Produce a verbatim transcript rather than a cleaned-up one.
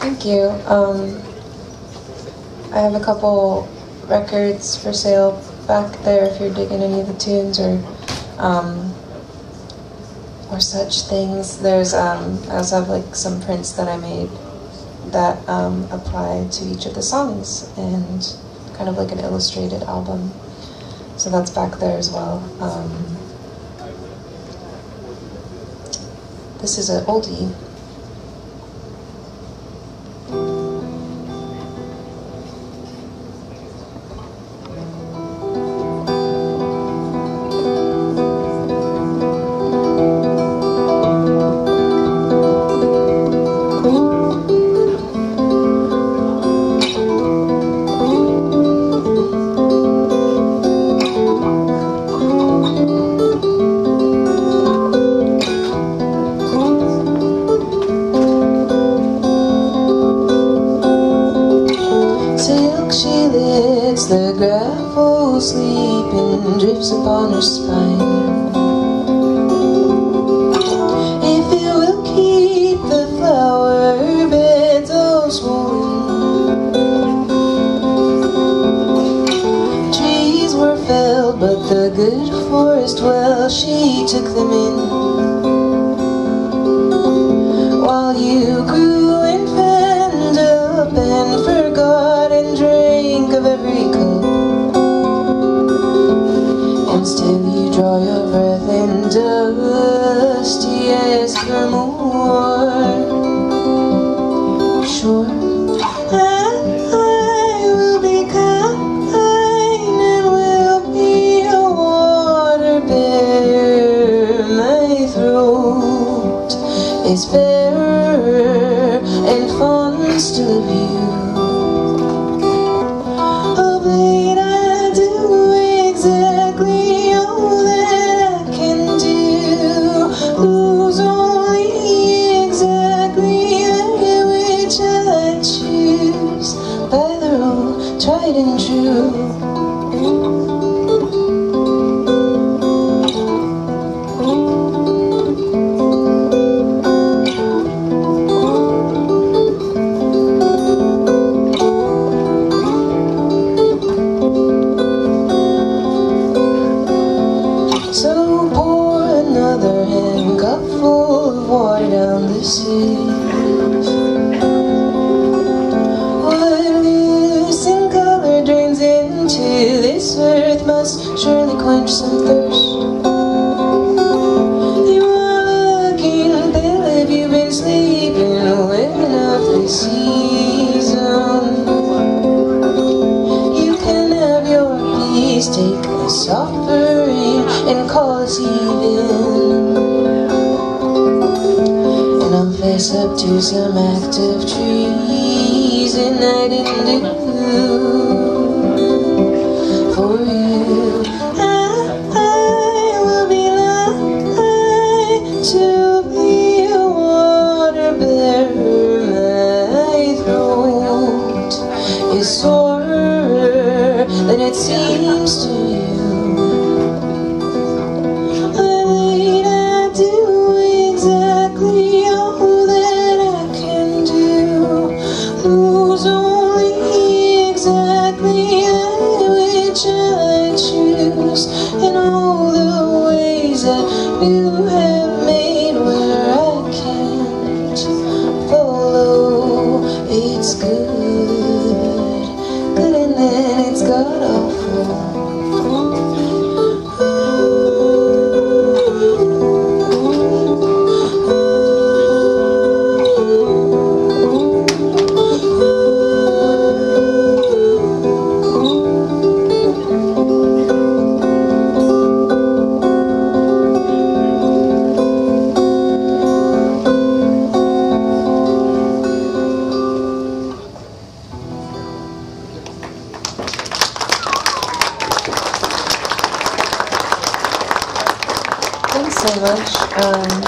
Thank you. Um, I have a couple records for sale back there if you're digging any of the tunes or um, or such things. There's um, I also have like some prints that I made that um, apply to each of the songs and kind of like an illustrated album. So that's back there as well. Um, this is an oldie. The gravel sleeping drips upon her spine. If you will keep the flower beds all swollen, trees were felled, but the good forest, well, she took them in. While you grew and fanned up and forgot and drank of every cup, still you draw your breath in dust. Yes, for more. Sure, I, I will be kind and will be a water bearer. My throat is fairer and fond still of you. Tried and true. So pour another handcuff full of water down the sea. This earth must surely quench some thirst. You are looking pale, have you been sleeping? Women of the season, you can have your peace, take the suffering and call us even. And I'll face up to some act of treason I didn't do. For you, I, I will be like to be a water bearer. My throat is sorer than it seems to you. I wait, I do exactly all that I can do. Lose only exactly I choose in all the ways that you have made where I can't follow. It's good, good, and then it's god awful. Thanks so much. Um